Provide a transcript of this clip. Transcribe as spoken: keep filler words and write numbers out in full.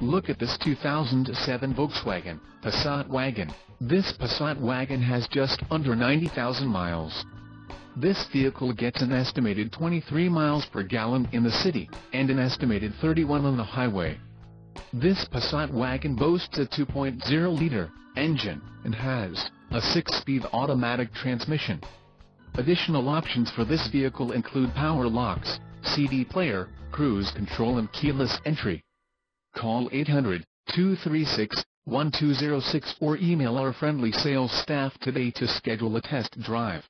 Look at this two thousand seven Volkswagen Passat wagon. This Passat wagon has just under ninety thousand miles. This vehicle gets an estimated twenty-three miles per gallon in the city, and an estimated thirty-one on the highway. This Passat wagon boasts a two point oh liter engine, and has a six-speed automatic transmission. Additional options for this vehicle include power locks, C D player, cruise control and keyless entry. Call eight hundred, two three six, one two zero six or email our friendly sales staff today to schedule a test drive.